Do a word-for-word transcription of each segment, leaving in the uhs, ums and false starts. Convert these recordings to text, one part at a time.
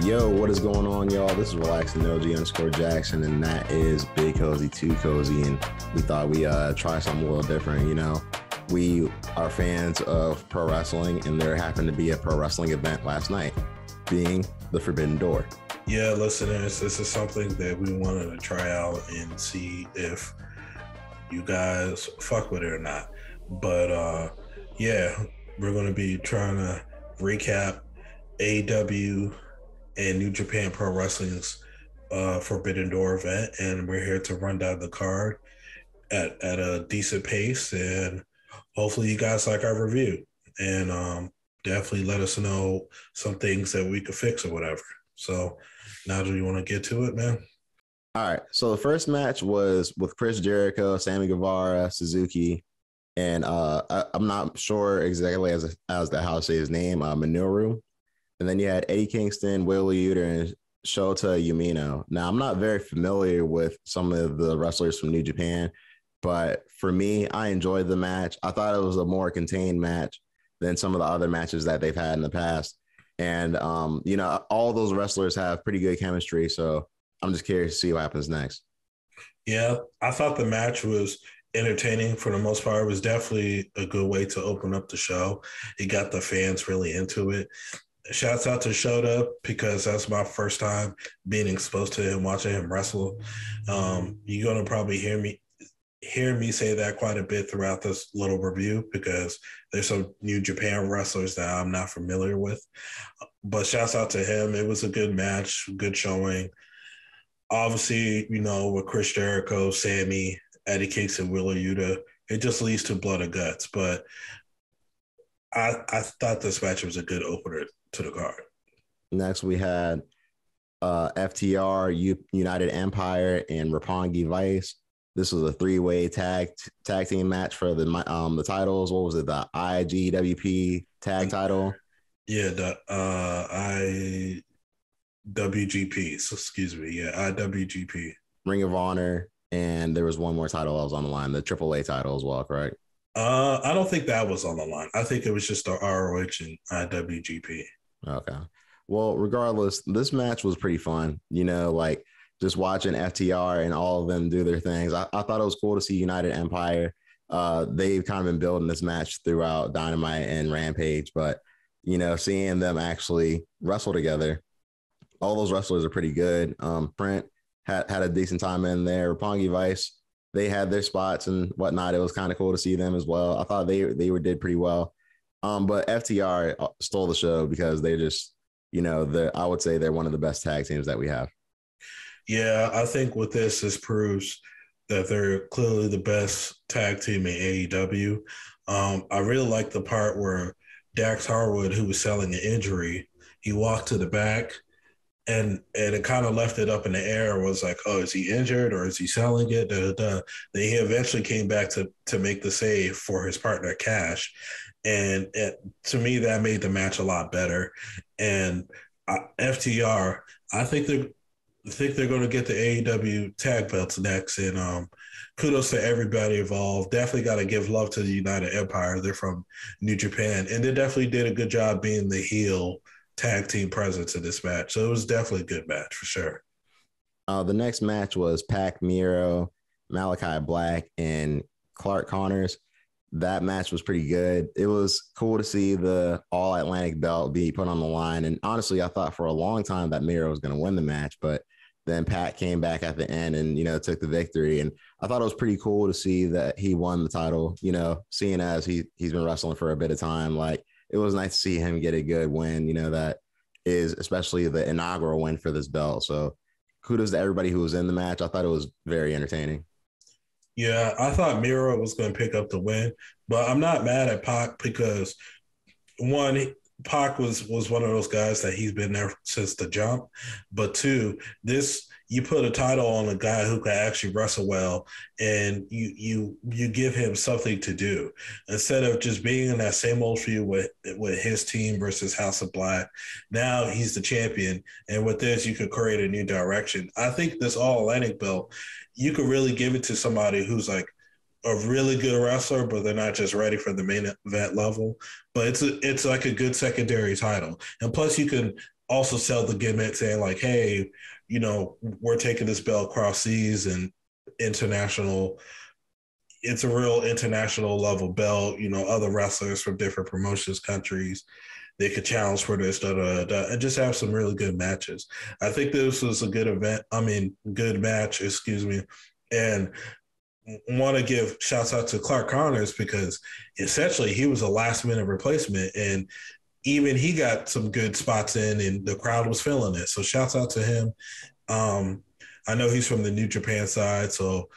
Yo, what is going on, y'all? This is Relaxing L G underscore Jackson, and that is Big Cozy, Too Cozy, and we thought we uh try something a little different. You know, we are fans of pro wrestling, and there happened to be a pro wrestling event last night, being the Forbidden Door. Yeah, listeners, this is something that we wanted to try out and see if you guys fuck with it or not. But uh, yeah, we're going to be trying to recap A E W and New Japan Pro Wrestling's uh, Forbidden Door event. And we're here to run down the card at, at a decent pace. And hopefully you guys like our review. And um, definitely let us know some things that we could fix or whatever. So, Nigel, you want to get to it, man? All right. So the first match was with Chris Jericho, Sammy Guevara, Suzuki, and uh, I, I'm not sure exactly as as to how to say his name, uh, Minoru. And then you had Eddie Kingston, Will Ospreay, and Shota Umino. Now, I'm not very familiar with some of the wrestlers from New Japan, but for me, I enjoyed the match. I thought it was a more contained match than some of the other matches that they've had in the past. And, um, you know, all those wrestlers have pretty good chemistry. So I'm just curious to see what happens next. Yeah, I thought the match was entertaining for the most part. It was definitely a good way to open up the show. It got the fans really into it. Shouts out to Shota, because that's my first time being exposed to him, watching him wrestle. Um, you're going to probably hear me hear me say that quite a bit throughout this little review, because there's some New Japan wrestlers that I'm not familiar with. But shouts out to him. It was a good match, good showing. Obviously, you know, with Chris Jericho, Sammy, Eddie Kingston, Will Ospreay, it just leads to Blood and Guts. But I, I thought this match was a good opener to the card. Next, we had uh, F T R, U- United Empire, and Roppongi Vice. This was a three-way tag tag team match for the um the titles. What was it? The I G W P tag title. Yeah, the uh, I W G P. So, excuse me. Yeah, I W G P. Ring of Honor, and there was one more title I was on the line. The triple A title as well, correct? Uh, I don't think that was on the line. I think it was just the R O H and I W G P. Okay. Well, regardless, this match was pretty fun. You know, like, just watching F T R and all of them do their things. I, I thought it was cool to see United Empire. Uh, they've kind of been building this match throughout Dynamite and Rampage, but, you know, seeing them actually wrestle together, all those wrestlers are pretty good. Um, Print had, had a decent time in there. Roppongi Vice, they had their spots and whatnot. It was kind of cool to see them as well. I thought they, they were, did pretty well. Um, but F T R stole the show, because they just, you know, the I would say they're one of the best tag teams that we have. Yeah, I think with this, this proves that they're clearly the best tag team in A E W. Um, I really like the part where Dax Harwood, who was selling an injury, he walked to the back, and and it kind of left it up in the air. It was like, oh, is he injured or is he selling it? Da, da, da. Then he eventually came back to to make the save for his partner, Cash. And it, to me, that made the match a lot better. And I, F T R, I think they're I think they're going to get the A E W tag belts next, and um, kudos to everybody involved. Definitely got to give love to the United Empire. They're from New Japan, and they definitely did a good job being the heel tag team presence in this match. So it was definitely a good match for sure. Uh, the next match was Pac, Miro, Malachi Black, and Clark Connors. That match was pretty good. It was cool to see the All Atlantic belt be put on the line. And honestly, I thought for a long time that Miro was going to win the match, but then Pat came back at the end and, you know, took the victory. And I thought it was pretty cool to see that he won the title, you know, seeing as he, he's been wrestling for a bit of time. Like, it was nice to see him get a good win, you know, that is especially the inaugural win for this belt. So kudos to everybody who was in the match. I thought it was very entertaining. Yeah, I thought Miro was going to pick up the win, but I'm not mad at Pac, because, one, Pac was, was one of those guys that he's been there since the jump. But two, this you put a title on a guy who can actually wrestle well, and you you you give him something to do instead of just being in that same old feud with with his team versus House of Black. Now he's the champion, and with this, you could create a new direction. I think this All Atlantic belt, you could really give it to somebody who's like a really good wrestler, but they're not just ready for the main event level. But it's a, it's like a good secondary title. And plus, you can also sell the gimmick saying like, hey, you know, we're taking this belt across seas and international. It's a real international level belt. You know, other wrestlers from different promotions, countries, they could challenge for this, da, da, da, and just have some really good matches. I think this was a good event. I mean, good match, excuse me. And want to give shouts out to Clark Connors because essentially he was a last minute replacement and even he got some good spots in and the crowd was feeling it. So shouts out to him. Um, I know he's from the New Japan side. So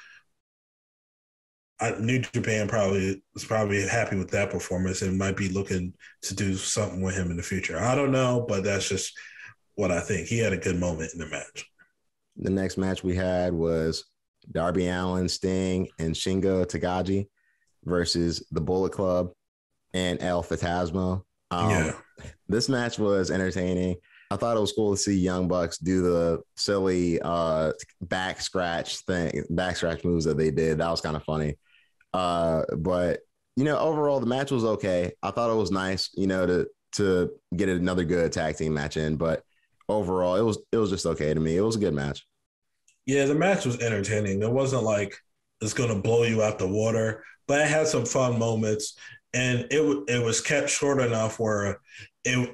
I, New Japan probably is probably happy with that performance and might be looking to do something with him in the future. I don't know, but that's just what I think. He had a good moment in the match. The next match we had was Darby Allin, Sting, and Shingo Takagi versus the Bullet Club and El Fantasma. Um, yeah. This match was entertaining. I thought it was cool to see Young Bucks do the silly uh, back scratch thing, back scratch moves that they did. That was kind of funny. Uh, but, you know, overall, the match was okay. I thought it was nice, you know, to to get another good tag team match in. But overall, it was it was just okay to me. It was a good match. Yeah, the match was entertaining. It wasn't like it's going to blow you out the water, but it had some fun moments, and it it was kept short enough where it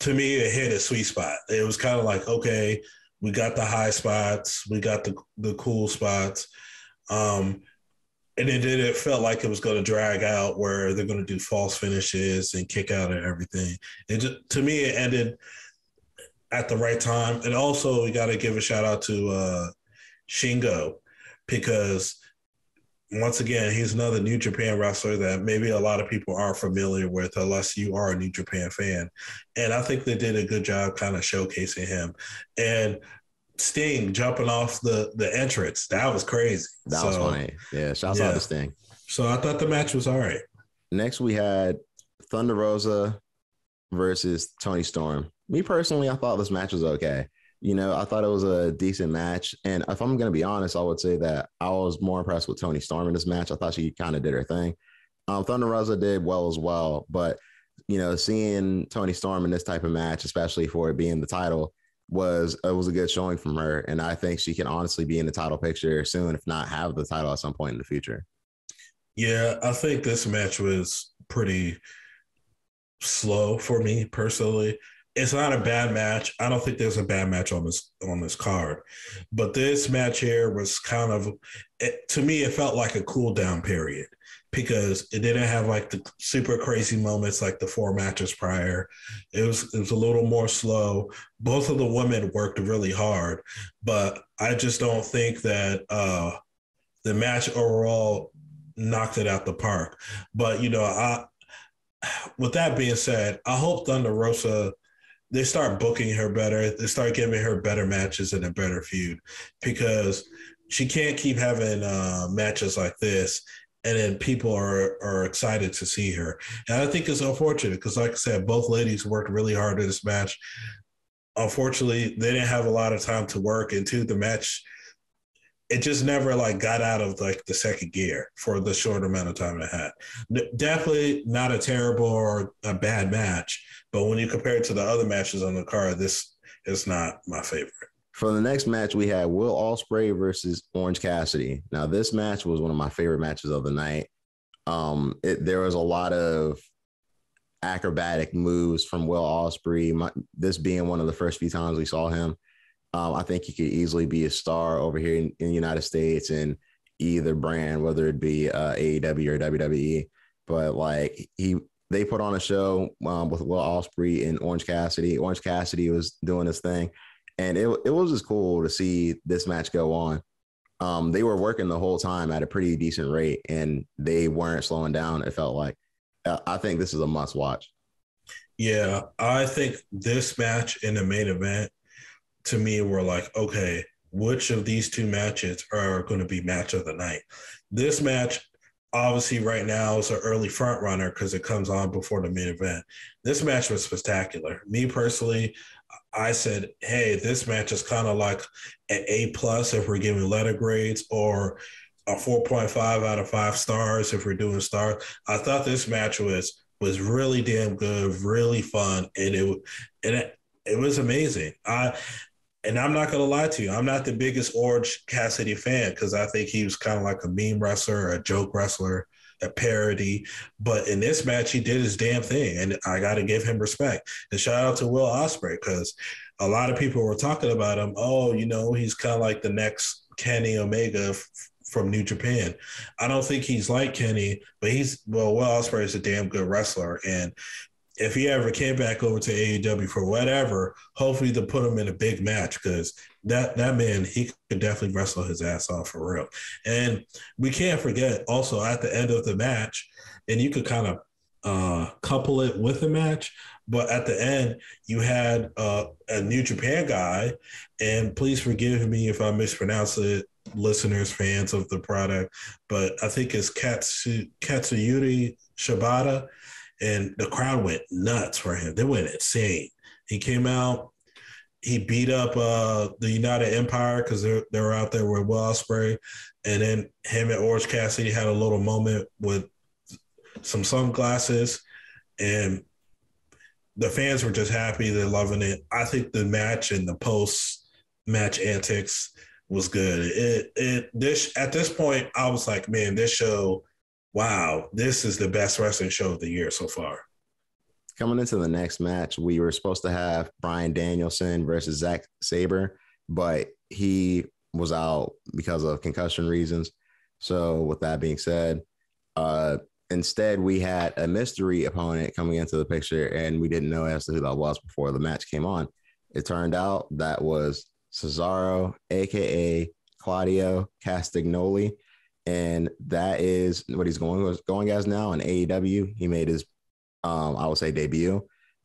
to me it hit a sweet spot. It was kind of like, okay, we got the high spots, we got the the cool spots, um, and it did. It felt like it was going to drag out where they're going to do false finishes and kick out and everything. It just, to me, it ended at the right time, and also we got to give a shout out to Uh, Shingo, because once again, he's another New Japan wrestler that maybe a lot of people aren't familiar with unless you are a New Japan fan. And I think they did a good job kind of showcasing him. And Sting jumping off the, the entrance, that was crazy. That so, was funny. Yeah, shouts yeah. out to Sting. So I thought the match was all right. Next, we had Thunder Rosa versus Toni Storm. Me personally, I thought this match was okay. You know, I thought it was a decent match. And if I'm going to be honest, I would say that I was more impressed with Toni Storm in this match. I thought she kind of did her thing. Um, Thunder Rosa did well as well. But, you know, seeing Toni Storm in this type of match, especially for it being the title, was it was a good showing from her. And I think she can honestly be in the title picture soon, if not have the title at some point in the future. Yeah, I think this match was pretty slow for me personally. It's not a bad match. I don't think there's a bad match on this on this card. But this match here was kind of, it, to me, it felt like a cool down period because it didn't have like the super crazy moments like the four matches prior. It was, it was a little more slow. Both of the women worked really hard, but I just don't think that uh, the match overall knocked it out the park. But, you know, I, with that being said, I hope Thunder Rosa, they start booking her better. They start giving her better matches and a better feud because she can't keep having uh, matches like this. And then people are, are excited to see her. And I think it's unfortunate because, like I said, both ladies worked really hard in this match. Unfortunately, they didn't have a lot of time to work. And two, the match, it just never like got out of like the second gear for the short amount of time it had. Definitely not a terrible or a bad match. But when you compare it to the other matches on the card, this is not my favorite. For the next match, we had Will Ospreay versus Orange Cassidy. Now, this match was one of my favorite matches of the night. Um, it, there was a lot of acrobatic moves from Will Ospreay. My, this being one of the first few times we saw him, um, I think he could easily be a star over here in, in the United States in either brand, whether it be uh, A E W or W W E. But like he. They put on a show um, with Will Ospreay and Orange Cassidy. Orange Cassidy was doing his thing, and it it was just cool to see this match go on. Um, they were working the whole time at a pretty decent rate, and they weren't slowing down. It felt like uh, I think this is a must watch. Yeah, I think this match and the main event to me were like, okay, which of these two matches are going to be match of the night? This match. Obviously, right now it's an early front runner because it comes on before the main event. This match was spectacular. Me personally, I said, hey, this match is kind of like an A plus if we're giving letter grades, or a four point five out of five stars if we're doing stars. I thought this match was was really damn good, really fun, and it and it, it was amazing. I and I'm not gonna lie to you, I'm not the biggest Orange Cassidy fan because I think he was kind of like a meme wrestler, a joke wrestler, a parody. But in this match, he did his damn thing, and I got to give him respect. And shout out to Will Ospreay, because a lot of people were talking about him. Oh, you know, he's kind of like the next Kenny Omega f- from New Japan. I don't think he's like Kenny, but he's well. Will Ospreay is a damn good wrestler, and if he ever came back over to A E W for whatever, hopefully they'll put him in a big match, because that, that man, he could definitely wrestle his ass off for real. And we can't forget also at the end of the match, and you could kind of uh, couple it with the match, but at the end you had uh, a New Japan guy, and please forgive me if I mispronounce it, listeners, fans of the product, but I think it's Katsu, Katsuyori Shibata. And the crowd went nuts for him. They went insane. He came out. He beat up uh, the United Empire because they they were out there with Will Ospreay. And then him and Orange Cassidy had a little moment with some sunglasses. And the fans were just happy. They're loving it. I think the match and the post-match antics was good. It it this At this point, I was like, man, this show – wow, this is the best wrestling show of the year so far. Coming into the next match, we were supposed to have Bryan Danielson versus Zack Sabre, but he was out because of concussion reasons. So with that being said, uh, instead we had a mystery opponent coming into the picture, and we didn't know as to who that was before the match came on. It turned out that was Cesaro, a k a. Claudio Castagnoli. And that is what he's going was going as now in A E W. He made his, um, I would say, debut,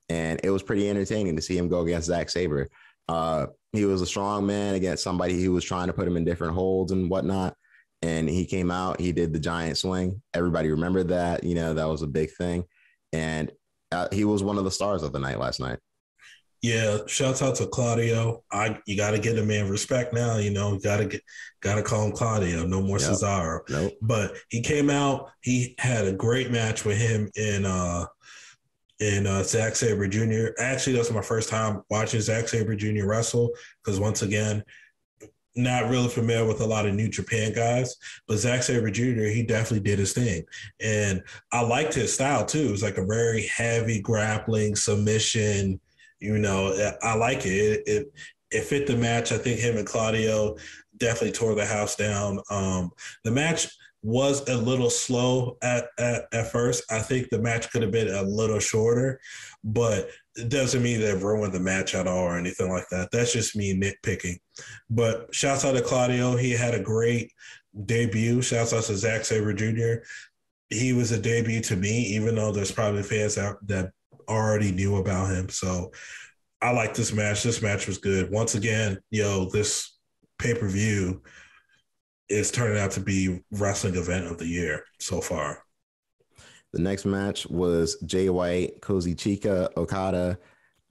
and it was pretty entertaining to see him go against Zack Sabre. Uh, he was a strong man against somebody who was trying to put him in different holds and whatnot. And he came out, he did the giant swing. Everybody remembered that, you know, that was a big thing. And uh, he was one of the stars of the night last night. Yeah, shouts out to Claudio. I you got to get a man respect now. You know, got to get, got to call him Claudio. No more yep. Cesaro. Nope. But he came out. He had a great match with him in uh in uh, Zack Sabre Junior Actually, that's my first time watching Zack Sabre Junior wrestle, because once again, not really familiar with a lot of New Japan guys, but Zack Sabre Junior, he definitely did his thing. And I liked his style too. It was like a very heavy grappling submission. You know, I like it. It, it. it fit the match. I think him and Claudio definitely tore the house down. Um, the match was a little slow at, at, at first. I think the match could have been a little shorter, but it doesn't mean they've ruined the match at all or anything like that. That's just me nitpicking. But shouts out to Claudio. He had a great debut. Shouts out to Zack Sabre Junior He was a debut to me, even though there's probably fans out that already knew about him. So I like this match. This match was good. Once again, yo, this pay-per-view is turning out to be wrestling event of the year so far. The next match was Jay White, Kozi Chika, Okada,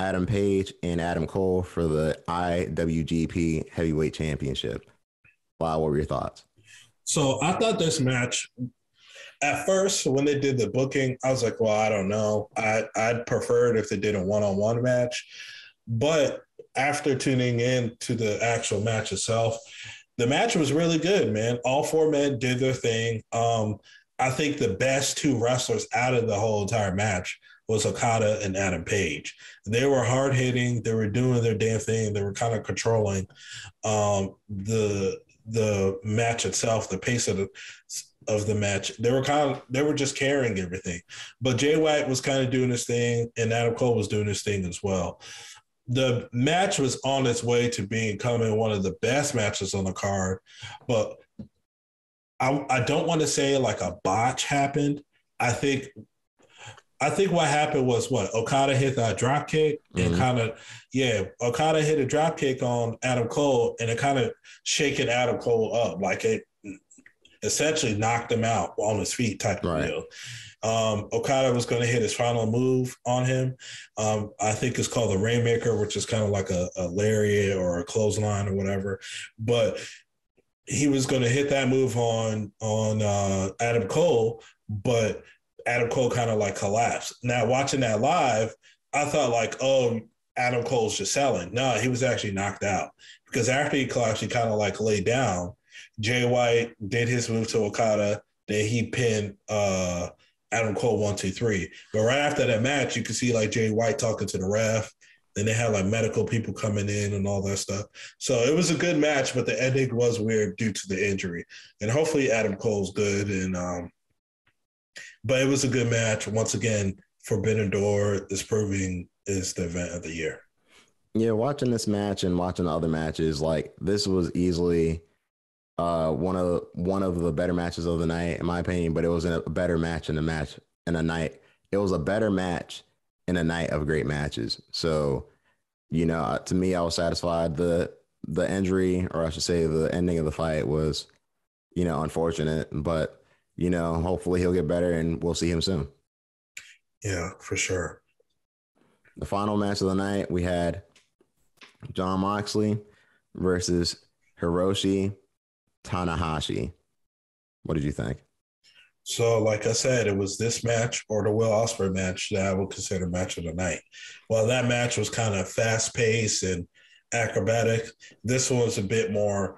Adam Page, and Adam Cole for the I W G P Heavyweight Championship. Wow, what were your thoughts? So I thought this match... At first, when they did the booking, I was like, well, I don't know. I, I'd prefer it if they did a one-on-one match. But after tuning in to the actual match itself, the match was really good, man. All four men did their thing. Um, I think the best two wrestlers out of the whole entire match was Okada and Adam Page. They were hard-hitting. They were doing their damn thing. They were kind of controlling um, the the match itself, the pace of the of the match. They were kind of, they were just carrying everything, but Jay White was kind of doing his thing, and Adam Cole was doing his thing as well. The match was on its way to becoming one of the best matches on the card, but I, I don't want to say like a botch happened. I think, I think what happened was what Okada hit that drop kick mm-hmm. and kind of, yeah, Okada hit a drop kick on Adam Cole, and it kind of shaken Adam Cole up. Like it, essentially knocked him out on his feet type of right. deal. Um, Okada was going to hit his final move on him. Um, I think it's called the Rainmaker, which is kind of like a, a lariat or a clothesline or whatever. But he was going to hit that move on on uh, Adam Cole, but Adam Cole kind of like collapsed. Now watching that live, I thought like, oh, Adam Cole's just selling. No, he was actually knocked out because after he collapsed, he kind of like laid down. Jay White did his move to Okada. Then he pinned uh, Adam Cole one, two, three. But right after that match, you could see like Jay White talking to the ref. Then they had like medical people coming in and all that stuff. So it was a good match, but the ending was weird due to the injury. And hopefully Adam Cole's good. And um, but it was a good match. Once again, Forbidden Door is proving is the event of the year. Yeah, watching this match and watching the other matches, like this was easily uh, one of one of the better matches of the night, in my opinion. But it was a better match in the match in a night. It was a better match in a night of great matches. So, you know, to me, I was satisfied. The the injury, or I should say the ending of the fight was, you know, unfortunate. But, you know, hopefully he'll get better and we'll see him soon. Yeah, for sure. The final match of the night, we had John Moxley versus Hiroshi Tanahashi. What did you think? So, like I said, it was this match or the Will Ospreay match that I would consider match of the night. While that match was kind of fast-paced and acrobatic, this one was a bit more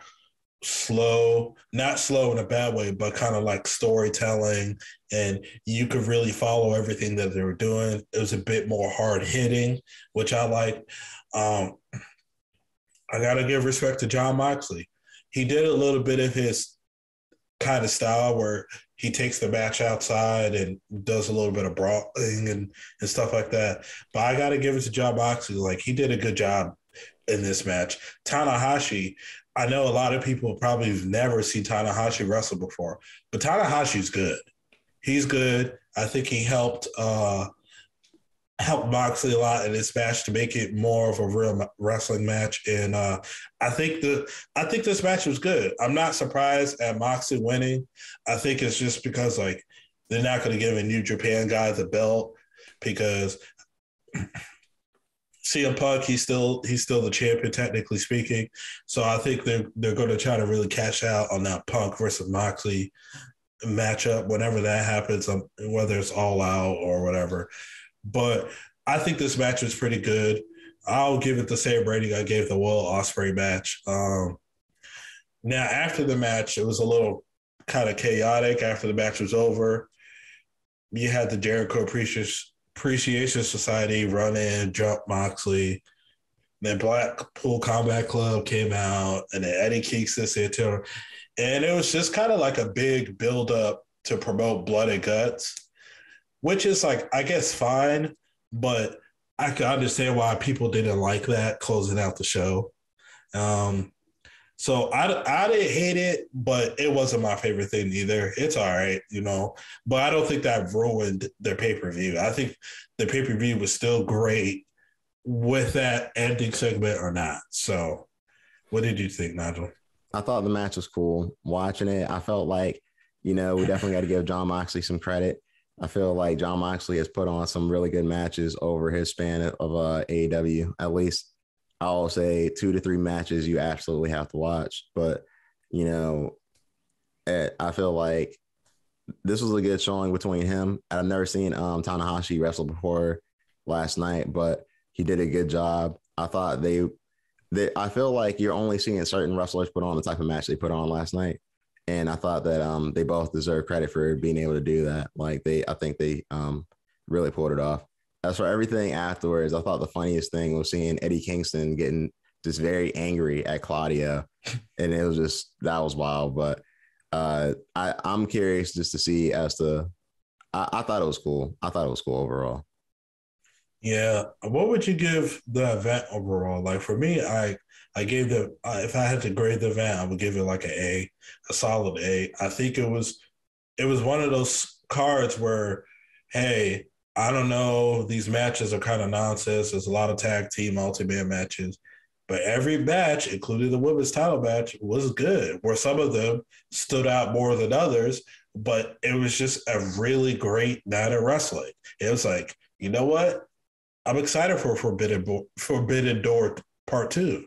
slow, not slow in a bad way, but kind of like storytelling, and you could really follow everything that they were doing. It was a bit more hard-hitting, which I like. Um, I got to give respect to John Moxley. He did a little bit of his kind of style where he takes the match outside and does a little bit of brawling and, and stuff like that. But I got to give it to John Moxley. Like, he did a good job in this match. Tanahashi, I know a lot of people probably have never seen Tanahashi wrestle before, but Tanahashi's good. He's good. I think he helped uh, helped Moxley a lot in this match to make it more of a real wrestling match. And uh, I think the I think this match was good. I'm not surprised at Moxley winning. I think it's just because like they're not going to give a New Japan guy the belt because C M Punk, he's still he's still the champion, technically speaking. So I think they're they're going to try to really cash out on that Punk versus Moxley matchup whenever that happens, whether it's All Out or whatever. But I think this match was pretty good. I'll give it the same rating I gave the Will Ospreay match. Um, now, after the match, it was a little kind of chaotic. After the match was over, you had the Jericho Appreciation Appreciation Society run in, jump Moxley. Then Blackpool Combat Club came out, and then Eddie Kingston said to her. And it was just kind of like a big build-up to promote Blood and Guts, which is like, I guess, fine, but I can understand why people didn't like that closing out the show. Um, so I, I didn't hate it, but it wasn't my favorite thing either. It's all right, you know, but I don't think that ruined their pay-per-view. I think the pay-per-view was still great with that ending segment or not. So what did you think, Nigel? I thought the match was cool. Watching it, I felt like, you know, we definitely got to give John Moxley some credit. I feel like John Moxley has put on some really good matches over his span of uh, A E W. At least I'll say two to three matches you absolutely have to watch. But, you know, I feel like this was a good showing between him. I've never seen um, Tanahashi wrestle before last night, but he did a good job. I thought they – I feel like you're only seeing certain wrestlers put on the type of match they put on last night. And I thought that um, they both deserve credit for being able to do that. Like they, I think they um, really pulled it off. As for everything afterwards, I thought the funniest thing was seeing Eddie Kingston getting just very angry at Claudio. And it was just, that was wild. But uh, I, I'm curious just to see as to, I, I thought it was cool. I thought it was cool overall. Yeah, what would you give the event overall? Like for me, I I gave the uh, if I had to grade the event, I would give it like an A, a solid A. I think it was it was one of those cards where, hey, I don't know, these matches are kind of nonsense. There's a lot of tag team multi-man matches, but every match, including the women's title match, was good. Where some of them stood out more than others, but it was just a really great night of wrestling. It was like, you know what? I'm excited for Forbidden Bo- Forbidden Door Part two.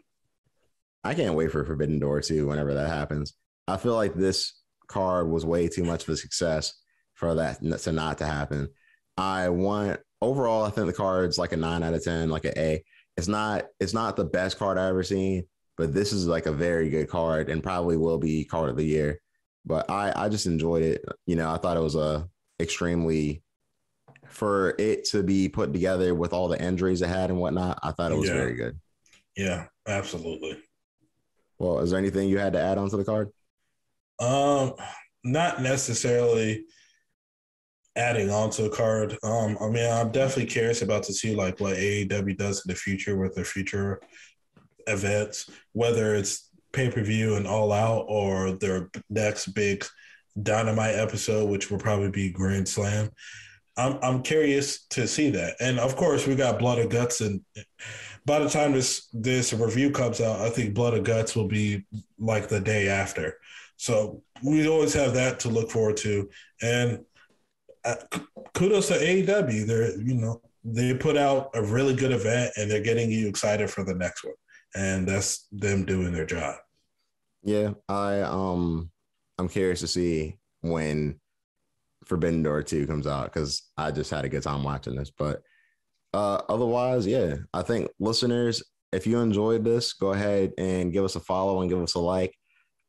I can't wait for Forbidden Door two whenever that happens. I feel like this card was way too much of a success for that to not to happen. I want overall, I think the card's like a nine out of ten, like an A. It's not, it's not the best card I've ever seen, but this is like a very good card and probably will be card of the year. But I, I just enjoyed it. You know, I thought it was a extremely, for it to be put together with all the injuries it had and whatnot, I thought it was yeah. very good. Yeah, absolutely. Well, is there anything you had to add onto the card? Um, not necessarily adding on to the card. Um, I mean, I'm definitely curious about to see like what A E W does in the future with their future events, whether it's pay-per-view and All Out or their next big Dynamite episode, which will probably be Grand Slam. I'm I'm curious to see that. And of course, we got Blood and Guts, and by the time this this review comes out, I think Blood and Guts will be like the day after. So we always have that to look forward to. And kudos to A E W. They're, you know, they put out a really good event and they're getting you excited for the next one. And that's them doing their job. Yeah, I um I'm curious to see when Forbidden Door two comes out, because I just had a good time watching this. But uh, otherwise, yeah, I think listeners, if you enjoyed this, go ahead and give us a follow and give us a like.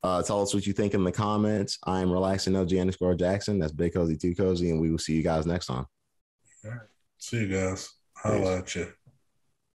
Uh, tell us what you think in the comments. I'm Relaxing O G underscore Jackson. That's Big Cozy, Too Cozy, and we will see you guys next time. All right. See you guys. I'll at you.